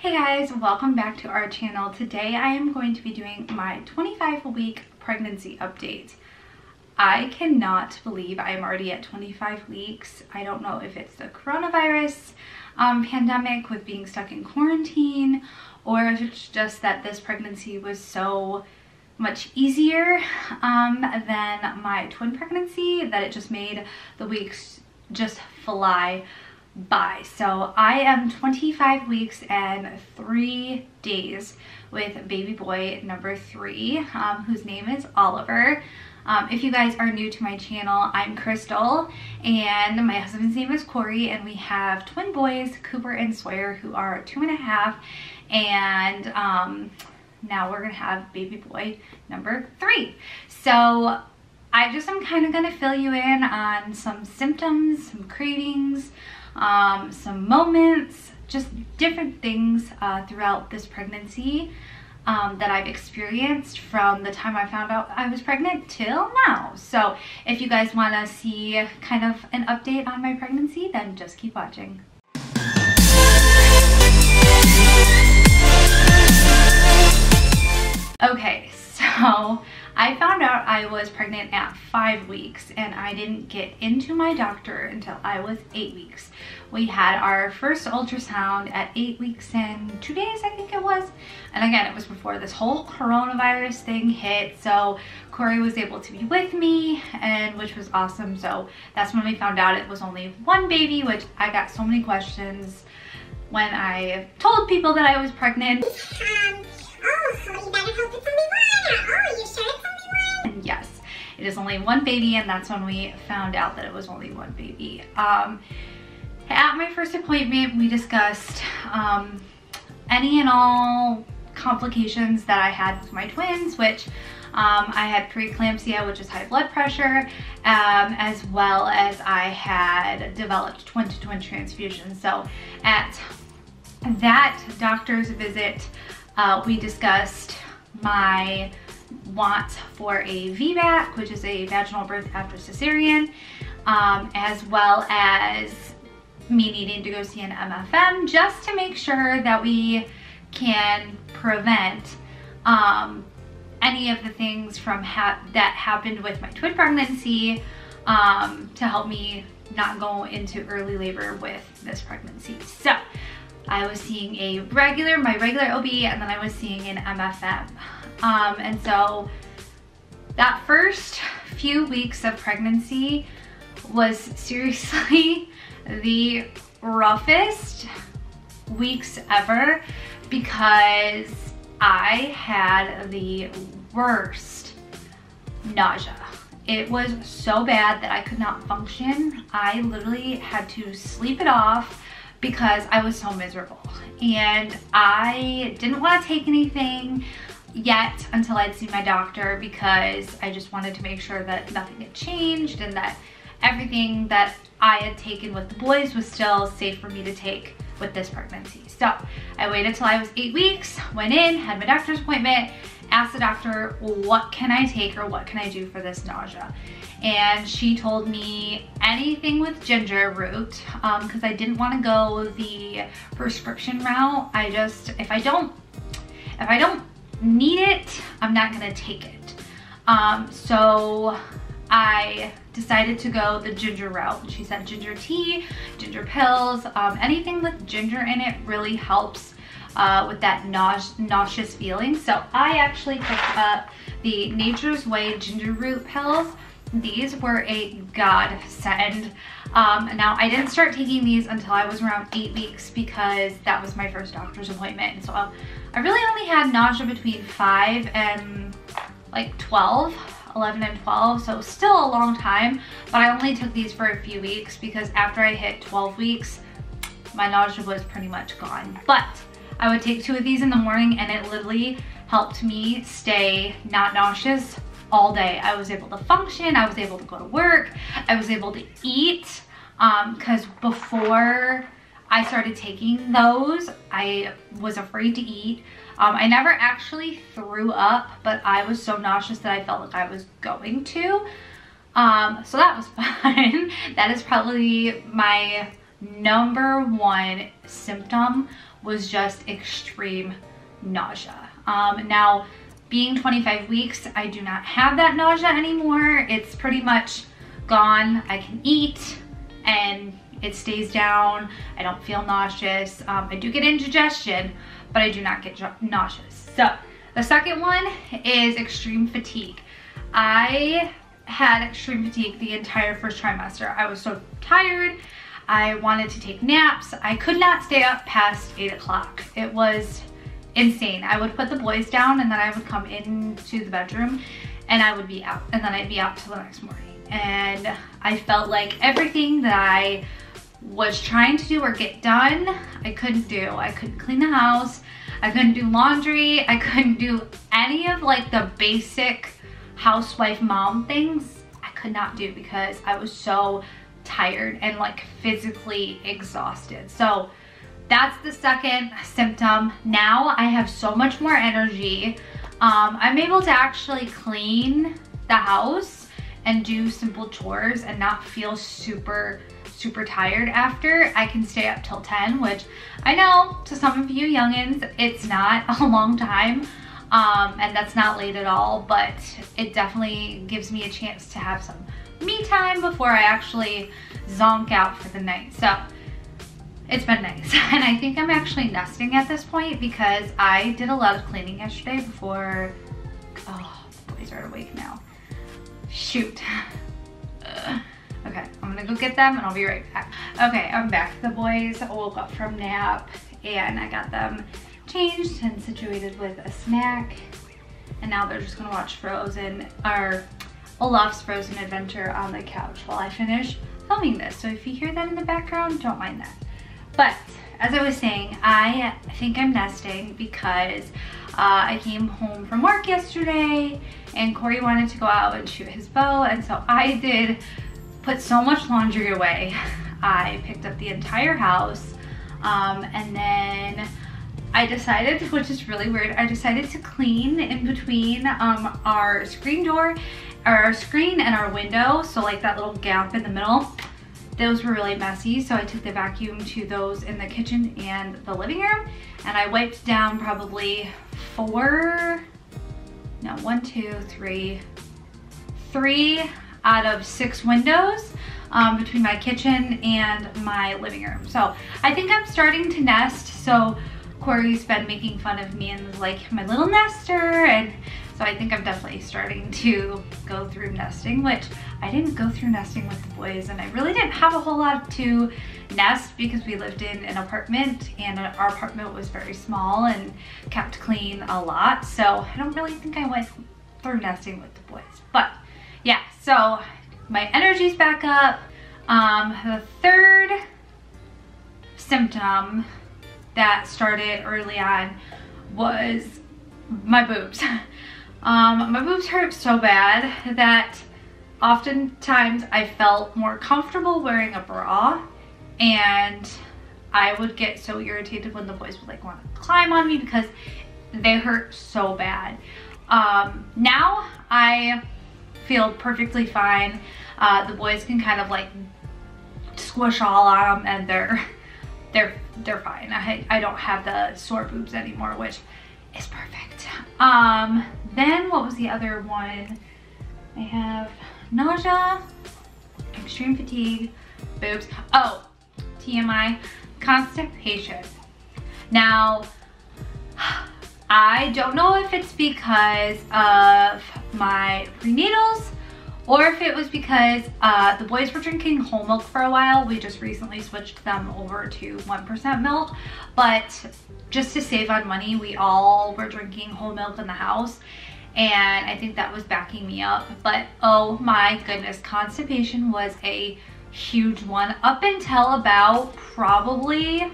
Hey guys, welcome back to our channel. Today I am going to be doing my 25-week pregnancy update. I cannot believe I am already at 25 weeks. I don't know if it's the coronavirus pandemic with being stuck in quarantine, or if it's just that this pregnancy was so much easier than my twin pregnancy that it just made the weeks just fly by. So I am 25 weeks and 3 days with baby boy number 3, whose name is Oliver. If you guys are new to my channel, I'm Crystal and my husband's name is Corey, and we have twin boys, Cooper and Sawyer, who are 2.5, and now we're gonna have baby boy number 3. So I just am kind of gonna fill you in on some symptoms, some cravings, some moments, just different things throughout this pregnancy that I've experienced from the time I found out I was pregnant till now. So if you guys want to see kind of an update on my pregnancy, then just keep watching. Okay, so I found out I was pregnant at 5 weeks, and I didn't get into my doctor until I was 8 weeks. We had our first ultrasound at 8 weeks and 2 days, I think it was. And again, it was before this whole coronavirus thing hit. So Corey was able to be with me, and which was awesome. So that's when we found out it was only one baby, which I got so many questions when I told people that I was pregnant. Oh, so you better hope it's only one. Oh, you sure it's only one? And yes, it is only one baby, and that's when we found out that it was only one baby. At my first appointment, we discussed any and all complications that I had with my twins, which I had preeclampsia, which is high blood pressure, as well as I had developed twin to twin transfusion. So at that doctor's visit, we discussed my want for a VBAC, which is a vaginal birth after cesarean, as well as me needing to go see an MFM just to make sure that we can prevent any of the things from that happened with my twin pregnancy to help me not go into early labor with this pregnancy. So I was seeing my regular OB, and then I was seeing an MFM. And so that first few weeks of pregnancy was seriously the roughest weeks ever, because I had the worst nausea. It was so bad that I could not function. I literally had to sleep it off because I was so miserable, and I didn't want to take anything yet until I'd seen my doctor, because I just wanted to make sure that nothing had changed and that everything that I had taken with the boys was still safe for me to take with this pregnancy. So I waited till I was 8 weeks, went in, had my doctor's appointment, asked the doctor, what can I take or what can I do for this nausea? And she told me anything with ginger root, because I didn't want to go the prescription route. I just, if I don't need it, I'm not gonna take it. So I decided to go the ginger route. She said ginger tea, ginger pills, anything with ginger in it really helps with that nauseous feeling. So I actually picked up the Nature's Way ginger root pills. These were a godsend. Now, I didn't start taking these until I was around 8 weeks, because that was my first doctor's appointment. And so I really only had nausea between 5 and like 12, 11 and 12. So still a long time, but I only took these for a few weeks, because after I hit 12 weeks, my nausea was pretty much gone. But I would take 2 of these in the morning, and it literally helped me stay not nauseous all day. I was able to function, I was able to go to work, I was able to eat, because before I started taking those, I was afraid to eat. I never actually threw up, but I was so nauseous that I felt like I was going to. So that was fun. That is probably my number 1 symptom, was just extreme nausea. Now, being 25 weeks, I do not have that nausea anymore. It's pretty much gone. I can eat and it stays down. I don't feel nauseous. I do get indigestion, but I do not get nauseous. So the second one is extreme fatigue. I had extreme fatigue the entire first trimester. I was so tired. I wanted to take naps. I could not stay up past 8 o'clock. It was insane. I would put the boys down and then I would come into the bedroom and I would be out, and then I'd be out till the next morning. And I felt like everything that I was trying to do or get done, I couldn't do. I couldn't clean the house. I couldn't do laundry. I couldn't do any of like the basic housewife mom things. I could not do because I was so tired and like physically exhausted. So that's the second symptom. Now I have so much more energy. I'm able to actually clean the house and do simple chores and not feel super tired after. I can stay up till 10, which I know to some of you youngins, it's not a long time. And that's not late at all, but it definitely gives me a chance to have some me time before I actually zonk out for the night. So it's been nice. And I think I'm actually nesting at this point because I did a lot of cleaning yesterday before, oh, the boys are awake now. Shoot. Okay, I'm gonna go get them and I'll be right back. Okay, I'm back. The boys woke up from nap and I got them changed and situated with a snack. And now they're just gonna watch Frozen, or Olaf's Frozen Adventure on the couch while I finish filming this. So if you hear that in the background, don't mind that. But as I was saying, I think I'm nesting because I came home from work yesterday and Corey wanted to go out and shoot his bow. And so I did put so much laundry away. I picked up the entire house and then I decided, which is really weird, I decided to clean in between our screen door, or our screen and our window. So like that little gap in the middle. Those were really messy, so I took the vacuum to those in the kitchen and the living room, and I wiped down probably three out of 6 windows between my kitchen and my living room. So I think I'm starting to nest. So Corey's been making fun of me and was like, my little nester, and so I think I'm definitely starting to go through nesting, which I didn't go through nesting with the boys, and I really didn't have a whole lot to nest because we lived in an apartment and our apartment was very small and kept clean a lot. So I don't really think I went through nesting with the boys, but yeah, so my energy's back up. The third symptom that started early on was my boobs. My boobs hurt so bad that oftentimes I felt more comfortable wearing a bra, and I would get so irritated when the boys would like want to climb on me because they hurt so bad. Now I feel perfectly fine. The boys can kind of like squish all on them and they're fine. I don't have the sore boobs anymore, which is perfect. Then what was the other one? I have nausea, extreme fatigue, boobs. Oh, TMI, constipation. Now, I don't know if it's because of my prenatals or if it was because the boys were drinking whole milk for a while. We just recently switched them over to 1% milk, but just to save on money, we all were drinking whole milk in the house. And I think that was backing me up, but oh my goodness, constipation was a huge one up until about probably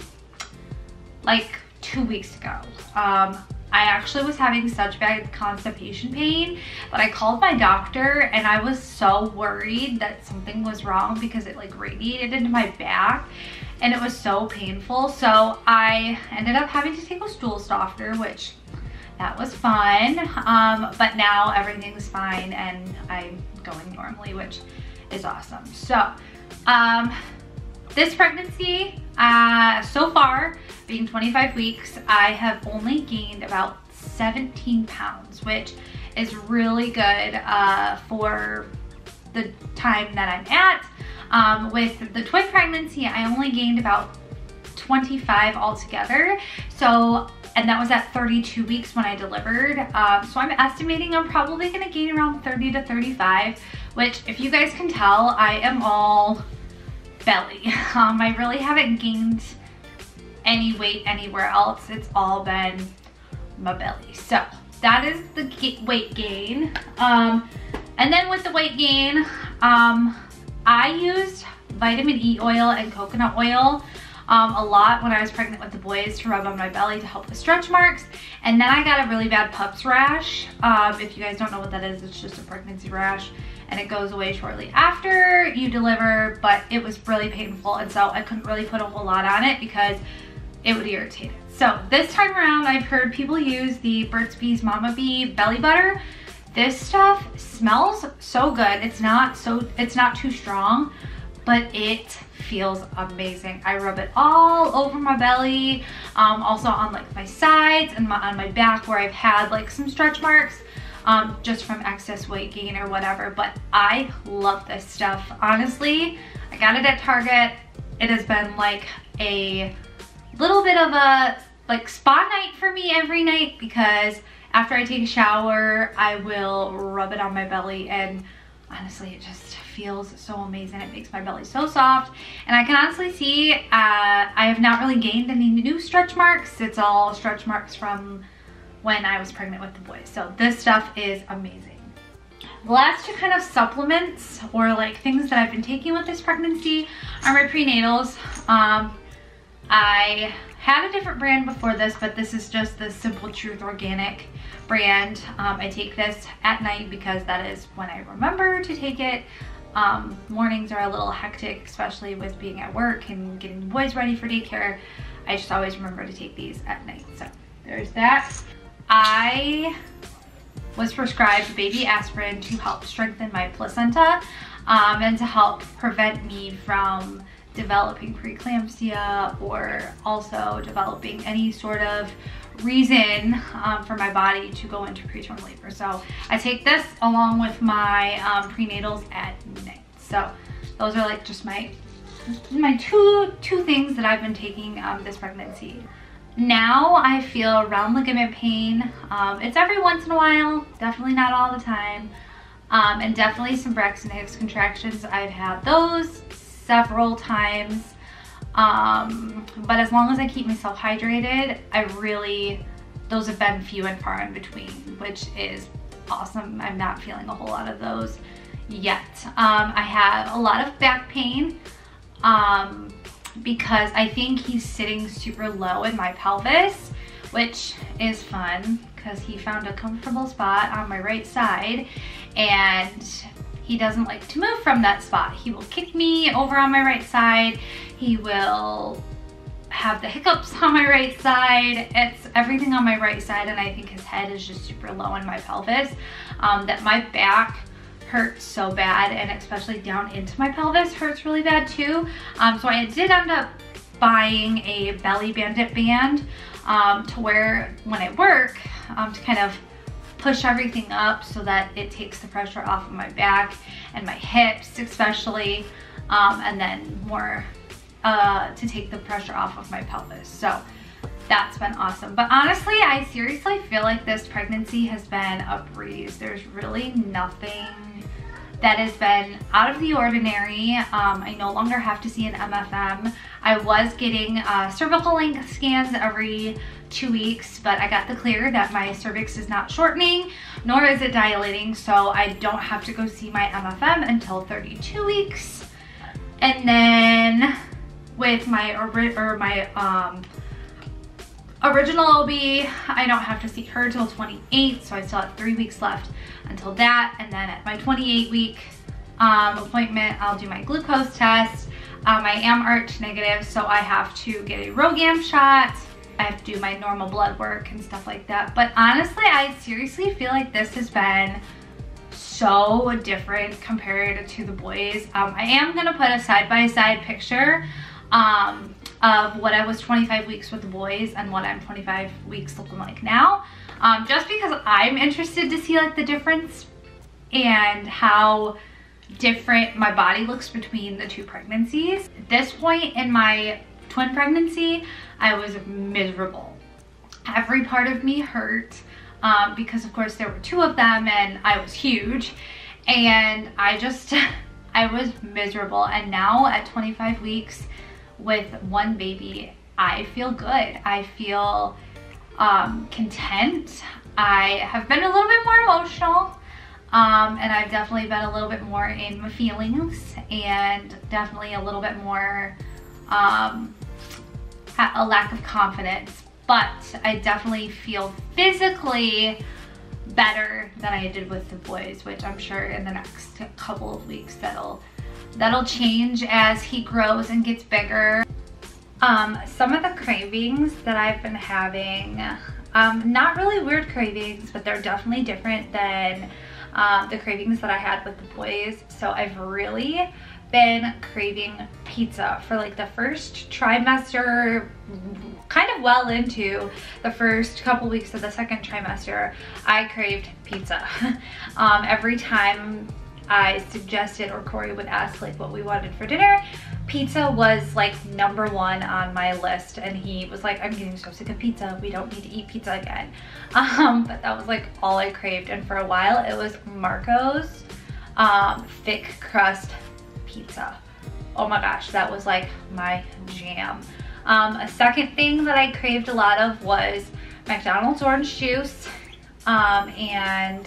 like 2 weeks ago. I actually was having such bad constipation pain that I called my doctor and I was so worried that something was wrong because it like radiated into my back and it was so painful. So I ended up having to take a stool softener, which that was fun, but now everything's fine and I'm going normally, which is awesome. So this pregnancy so far being 25 weeks, I have only gained about 17 pounds, which is really good for the time that I'm at. With the twin pregnancy, I only gained about 25 altogether. So, and that was at 32 weeks when I delivered. So I'm estimating I'm probably gonna gain around 30 to 35, which if you guys can tell, I am all belly. I really haven't gained any weight anywhere else. It's all been my belly. So that is the weight gain. And then with the weight gain, I used vitamin E oil and coconut oil a lot when I was pregnant with the boys to rub on my belly to help with stretch marks. And then I got a really bad pup's rash. If you guys don't know what that is, it's just a pregnancy rash and it goes away shortly after you deliver, but it was really painful. And so I couldn't really put a whole lot on it because it would irritate it. So this time around, I've heard people use the Burt's Bees Mama Bee Belly Butter. This stuff smells so good. It's not too strong, but it feels amazing. I rub it all over my belly, also on like my sides and on my back where I've had like some stretch marks just from excess weight gain or whatever. But I love this stuff. Honestly, I got it at Target. It has been like a little bit of a like spa night for me every night, because after I take a shower, I will rub it on my belly, and honestly, it just feels so amazing. It makes my belly so soft, and I can honestly see I have not really gained any new stretch marks. It's all stretch marks from when I was pregnant with the boys. So this stuff is amazing. The last two kind of supplements or like things that I've been taking with this pregnancy are my prenatals. I had a different brand before this, but this is just the Simple Truth Organic brand. I take this at night because that is when I remember to take it. Mornings are a little hectic, especially with being at work and getting the boys ready for daycare. I just always remember to take these at night. So there's that. I was prescribed baby aspirin to help strengthen my placenta and to help prevent me from developing preeclampsia or also developing any sort of reason for my body to go into preterm labor. So I take this along with my prenatals at night. So those are like just my two things that I've been taking this pregnancy. Now I feel round ligament pain. It's every once in a while, definitely not all the time, and definitely some Braxton Hicks contractions. I've had those several times, but as long as I keep myself hydrated, those have been few and far in between, which is awesome. I'm not feeling a whole lot of those yet. I have a lot of back pain because I think he's sitting super low in my pelvis, which is fun because he found a comfortable spot on my right side, and he doesn't like to move from that spot. He will kick me over on my right side. He will have the hiccups on my right side. It's everything on my right side, and I think his head is just super low in my pelvis, that my back hurts so bad, and especially down into my pelvis hurts really bad too. So I did end up buying a belly bandit band to wear when I work to kind of push everything up so that it takes the pressure off of my back and my hips especially, and then more to take the pressure off of my pelvis. So that's been awesome. But honestly, I seriously feel like this pregnancy has been a breeze. There's really nothing that has been out of the ordinary. I no longer have to see an MFM. I was getting cervical length scans every 2 weeks, but I got the clear that my cervix is not shortening, nor is it dilating, so I don't have to go see my MFM until 32 weeks. And then with my original OB, I don't have to see her till 28, so I still have 3 weeks left until that. And then at my 28-week appointment, I'll do my glucose test. I am Arch negative, so I have to get a Rhogam shot. I have to do my normal blood work and stuff like that. But honestly, I seriously feel like this has been so different compared to the boys. I am gonna put a side-by-side picture of what I was 25 weeks with the boys and what I'm 25 weeks looking like now, just because I'm interested to see like the difference and how different my body looks between the two pregnancies. At this point in my twin pregnancy, I was miserable. Every part of me hurt because of course there were two of them and I was huge, and I was miserable. And now at 25 weeks with one baby, I feel good. I feel content. I have been a little bit more emotional, and I've definitely been a little bit more in my feelings, and definitely a little bit more a lack of confidence. But I definitely feel physically better than I did with the boys, which I'm sure in the next couple of weeks that'll change as he grows and gets bigger. Some of the cravings that I've been having, not really weird cravings, but they're definitely different than the cravings that I had with the boys. So I've really been craving pizza for like the first trimester, kind of well into the first couple weeks of the second trimester. I craved pizza. Every time I suggested or Corey would ask like what we wanted for dinner, pizza was like number one on my list, and he was like, I'm getting so sick of pizza, we don't need to eat pizza again. But that was like all I craved, and for a while it was Marco's thick crust pizza. Oh my gosh, that was like my jam. A second thing that I craved a lot of was McDonald's orange juice and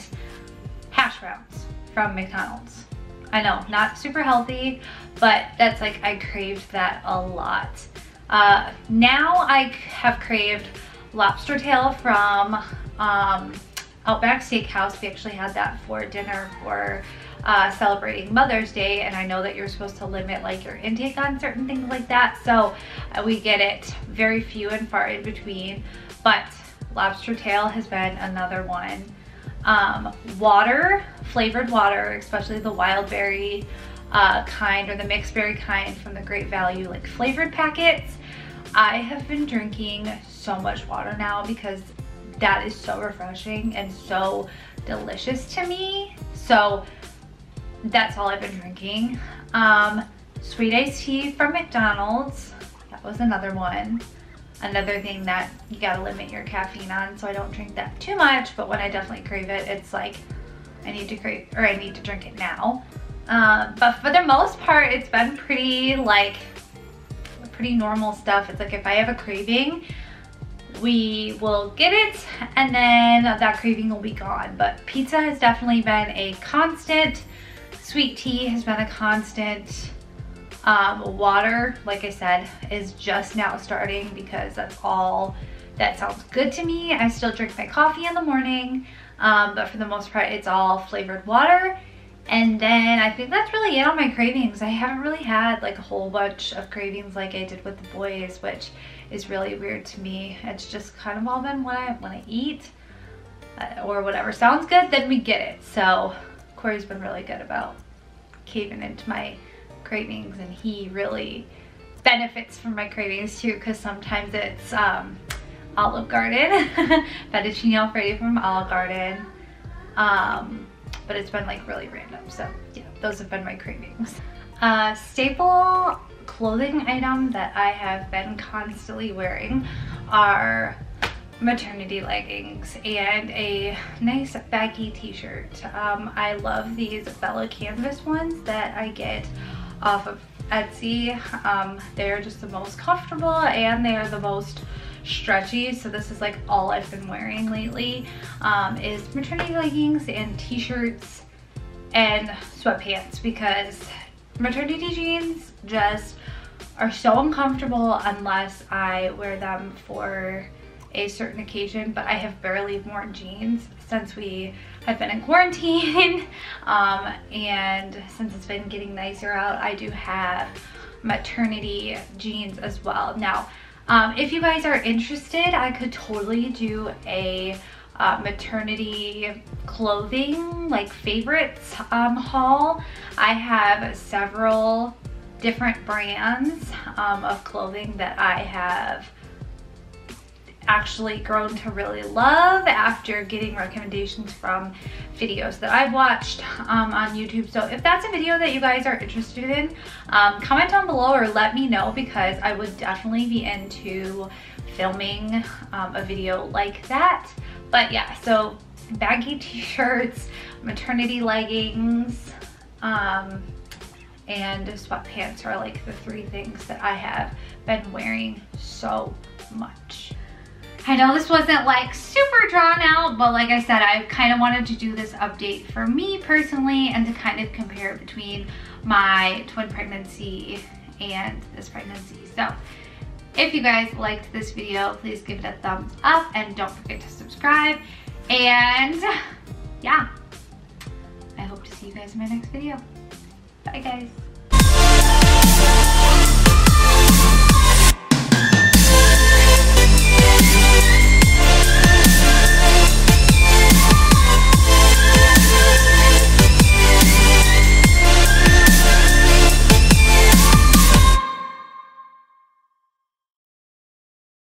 hash browns from McDonald's. I know, not super healthy, but that's like, I craved that a lot. Now I have craved lobster tail from Outback Steakhouse. We actually had that for dinner for celebrating Mother's Day, and I know that you're supposed to limit like your intake on certain things like that, so we get it very few and far in between, but lobster tail has been another one. Water, flavored water, especially the wild berry kind or the mixed berry kind from the Great Value, like flavored packets. I have been drinking so much water now because that is so refreshing and so delicious to me. So that's all I've been drinking. Sweet iced tea from McDonald's, that was another one. Another thing that you gotta limit your caffeine on, so I don't drink that too much, but when I definitely crave it, it's like I need to drink it now. But for the most part, it's been pretty normal stuff. It's like if I have a craving, we will get it, and then that craving will be gone. But pizza has definitely been a constant. Sweet tea has been a constant. Water, like I said, is just now starting because that's all that sounds good to me. I still drink my coffee in the morning, but for the most part it's all flavored water. And then I think that's really it on my cravings. I haven't really had like a whole bunch of cravings like I did with the boys, which is really weird to me. It's just kind of all been what I want to eat or whatever sounds good, then we get it. So Corey's been really good about caving into my cravings, and he really benefits from my cravings too, because sometimes it's Olive Garden, Fettuccine Alfredo from Olive Garden, but it's been like really random. So yeah, those have been my cravings. Staple clothing item that I have been constantly wearing are maternity leggings and a nice baggy t-shirt. I love these Bella Canvas ones that I get off of Etsy. They're just the most comfortable and they are the most stretchy, so this is like all I've been wearing lately, is maternity leggings and t-shirts and sweatpants, because maternity jeans just are so uncomfortable unless I wear them for a certain occasion. But I have barely worn jeans since we have been in quarantine, and since it's been getting nicer out, I do have maternity jeans as well now. If you guys are interested, I could totally do a maternity clothing like favorites haul. I have several different brands of clothing that I have actually grown to really love after getting recommendations from videos that I've watched on YouTube. So if that's a video that you guys are interested in, comment down below or let me know, because I would definitely be into filming a video like that. But yeah, so baggy t-shirts, maternity leggings, and sweatpants are like the three things that I have been wearing so much. I know this wasn't like super drawn out, but like I said, I kind of wanted to do this update for me personally and to kind of compare between my twin pregnancy and this pregnancy. So if you guys liked this video, please give it a thumbs up and don't forget to subscribe. And yeah, I hope to see you guys in my next video. Bye guys.